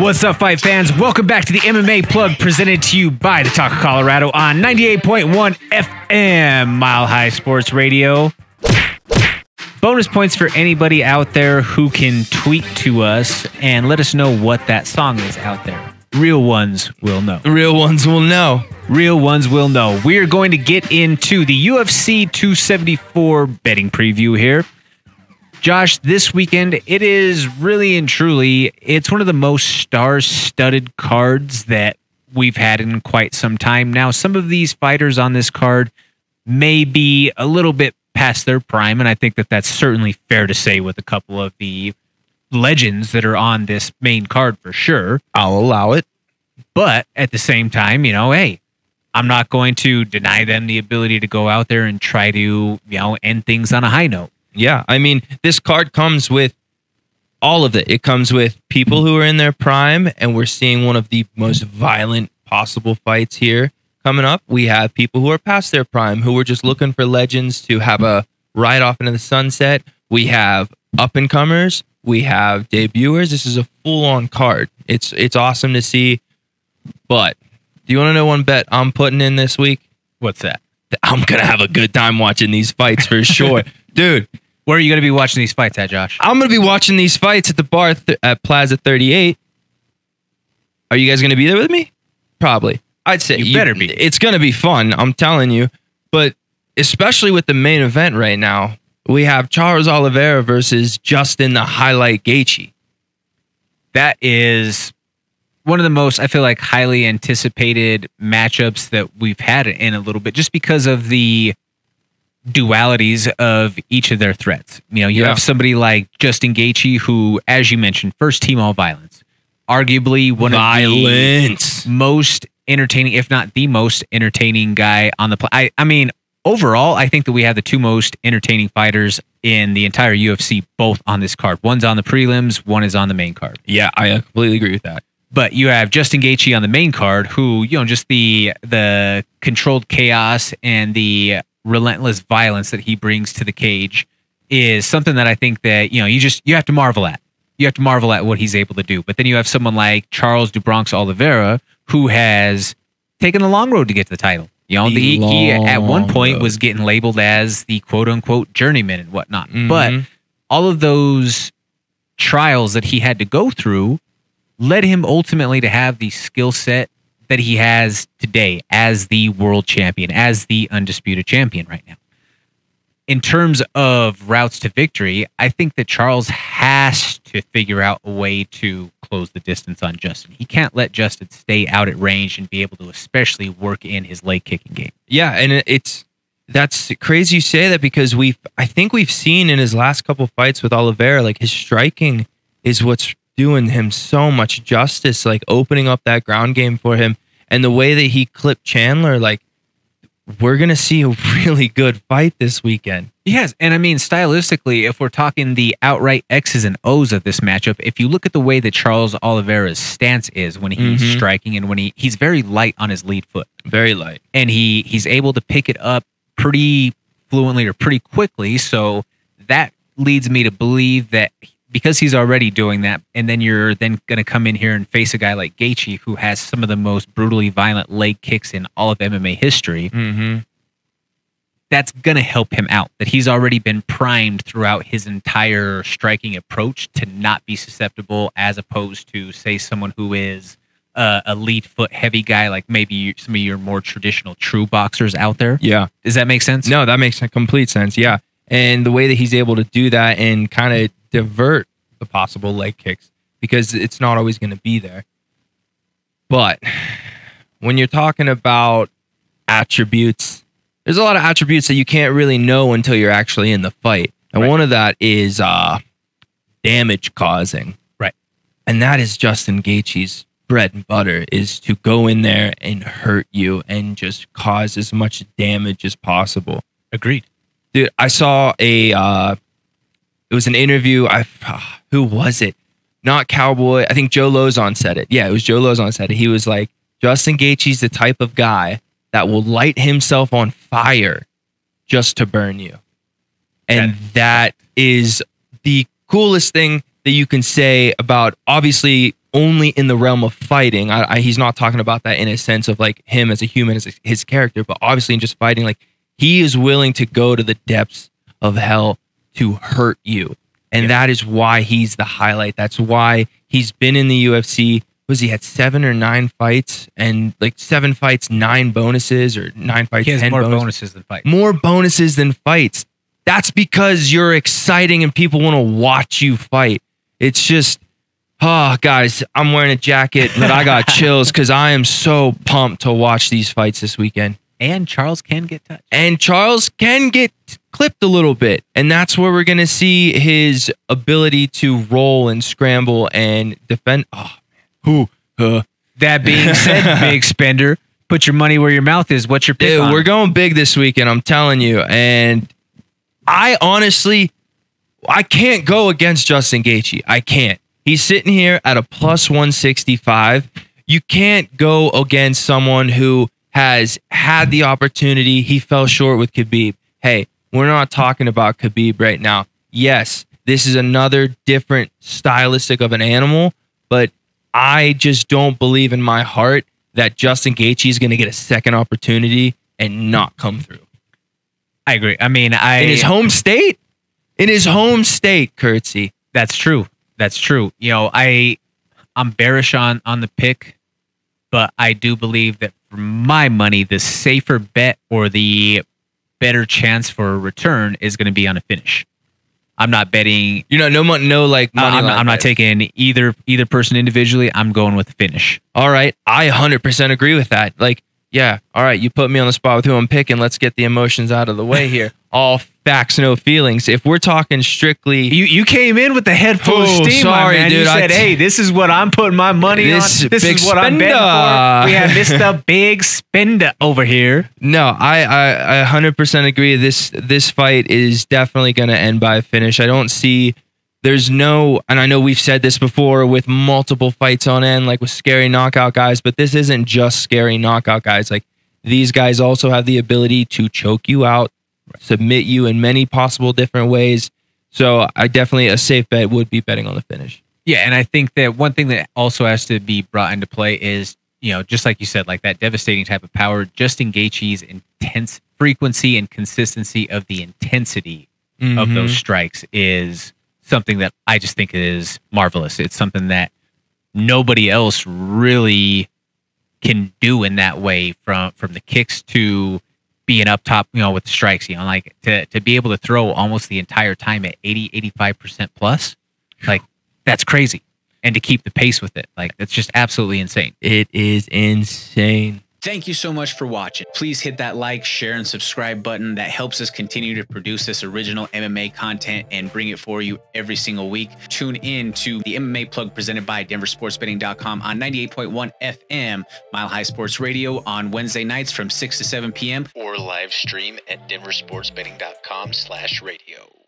What's up, fight fans? Welcome back to the MMA Plug, presented to you by The Talk of Colorado on 98.1 FM, Mile High Sports Radio. Bonus points for anybody out there who can tweet to us and let us know what that song is out there. Real ones will know. Real ones will know. Real ones will know. We are going to get into the UFC 274 betting preview here. Josh, this weekend, it is really and truly, it's one of the most star-studded cards that we've had in quite some time. Now, some of these fighters on this card may be a little bit past their prime, and I think that that's certainly fair to say with a couple of the legends that are on this main card for sure. I'll allow it. But at the same time, you know, hey, I'm not going to deny them the ability to go out there and try to, you know, end things on a high note. Yeah, I mean, this card comes with all of it. It comes with people who are in their prime, and we're seeing one of the most violent possible fights here coming up. We have people who are past their prime, who are just looking for legends to have a ride off into the sunset. We have up-and-comers. We have debuters. This is a full-on card. It's awesome to see, but do you want to know one bet I'm putting in this week? What's that? I'm going to have a good time watching these fights for sure. Dude, where are you going to be watching these fights at, Josh? I'm going to be watching these fights at the bar at Plaza 38. Are you guys going to be there with me? Probably. I'd say you better be. It's going to be fun, I'm telling you. But especially with the main event right now, we have Charles Oliveira versus Justin the Highlight Gaethje. That is one of the most, I feel like, highly anticipated matchups that we've had in a little bit, just because of the dualities of each of their threats. You know, you have somebody like Justin Gaethje, who, as you mentioned, first team all violence, arguably one of the most entertaining, if not the most entertaining guy on the planet. I mean, overall, I think that we have the two most entertaining fighters in the entire UFC, both on this card. One's on the prelims, one is on the main card. Yeah, I completely agree with that. But you have Justin Gaethje on the main card, who, you know, just the controlled chaos and the relentless violence that he brings to the cage is something that I think that, you know, you have to marvel at. You have to marvel at what he's able to do. But then you have someone like Charles "Do Bronx" Oliveira, who has taken the long road to get to the title. You know, he at one point was getting labeled as the quote unquote journeyman and whatnot. Mm-hmm. But all of those trials that he had to go through led him ultimately to have the skill set that he has today as the world champion, as the undisputed champion right now. In terms of routes to victory, I think that Charles has to figure out a way to close the distance on Justin. He can't let Justin stay out at range and be able to especially work in his leg kicking game. Yeah, and that's crazy you say that, because I think we've seen in his last couple fights with Oliveira, like, his striking is what's doing him so much justice, like opening up that ground game for him. And the way that he clipped Chandler, like, we're going to see a really good fight this weekend. Yes, and I mean, stylistically, if we're talking the outright X's and O's of this matchup, if you look at the way that Charles Oliveira's stance is when he's striking, and when he's very light on his lead foot. Very light. And he's able to pick it up pretty fluently or pretty quickly, so that leads me to believe that because he's already doing that, and then you're then going to come in here and face a guy like Gaethje, who has some of the most brutally violent leg kicks in all of MMA history, that's going to help him out, that he's already been primed throughout his entire striking approach to not be susceptible, as opposed to, say, someone who is a lead foot heavy guy, like maybe some of your more traditional true boxers out there. Yeah. Does that make sense? No, that makes complete sense, yeah. And the way that he's able to do that and kind of divert the possible leg kicks, because it's not always going to be there. But when you're talking about attributes, there's a lot of attributes that you can't really know until you're actually in the fight. And one of that is damage causing. Right. And that is Justin Gaethje's bread and butter, is to go in there and hurt you and just cause as much damage as possible. Agreed. Dude, I saw it was an interview. Who was it? Not Cowboy. I think Joe Lozano said it. Yeah, it was Joe Lozano said it. He was like, Justin Gaethje's the type of guy that will light himself on fire just to burn you. And that is the coolest thing that you can say about, obviously, only in the realm of fighting. He's not talking about that in a sense of like him as a human, as his character, but obviously in just fighting, like he is willing to go to the depths of hell to hurt you. And that is why he's the highlight. That's why he's been in the UFC. Was he had 7 or 9 fights, and like 7 fights, 9 bonuses, or 9 fights, 10 more bonuses than fights. More bonuses than fights. That's because you're exciting and people want to watch you fight. It's just, oh, guys, I'm wearing a jacket, but I got chills because I am so pumped to watch these fights this weekend. And Charles can get touched. And Charles can get clipped a little bit. And that's where we're going to see his ability to roll and scramble and defend. Oh, man. That being said, big spender, put your money where your mouth is. What's your pick? Dude, we're going big this weekend, I'm telling you. And I honestly, I can't go against Justin Gaethje. I can't. He's sitting here at a plus 165. You can't go against someone who has had the opportunity. He fell short with Khabib. Hey, we're not talking about Khabib right now. Yes, this is another different stylistic of an animal, but I just don't believe in my heart that Justin Gaethje is going to get a second opportunity and not come through. I agree. I mean, in his home state? In his home state, Curtsy. That's true. That's true. You know, I'm bearish on the pick, but I do believe that for my money, the safer bet or the better chance for a return is going to be on a finish. I'm not betting. You know, I'm not taking either person individually. I'm going with the finish. All right, I 100% agree with that. Like, yeah, all right, you put me on the spot with who I'm picking. Let's get the emotions out of the way here. All facts, no feelings. If we're talking strictly, you came in with a head full of steam, sorry, my man. Dude, you said, "Hey, this is what I'm putting my money on. This is what I'm betting for." We have Mr. Big Spender over here. No, I 100% agree. This fight is definitely going to end by a finish. I don't see. There's no, and I know we've said this before with multiple fights on end, like with scary knockout guys, but this isn't just scary knockout guys. Like these guys also have the ability to choke you out. Right. Submit you in many possible different ways. So I definitely, a safe bet would be betting on the finish. Yeah, and I think that one thing that also has to be brought into play is, you know, just like you said, like that devastating type of power, Justin Gaethje's intense frequency and consistency of the intensity of those strikes is something that I just think is marvelous. It's something that nobody else really can do in that way, from the kicks to being up top, you know, with the strikes, you know, like to be able to throw almost the entire time at 80-85% plus, like that's crazy. And to keep the pace with it, like that's just absolutely insane. It is insane. Thank you so much for watching. Please hit that like, share, and subscribe button. That helps us continue to produce this original MMA content and bring it for you every single week. Tune in to the MMA Plug presented by DenverSportsBetting.com on 98.1 FM, Mile High Sports Radio on Wednesday nights from 6 to 7 p.m. or live stream at DenverSportsBetting.com/radio.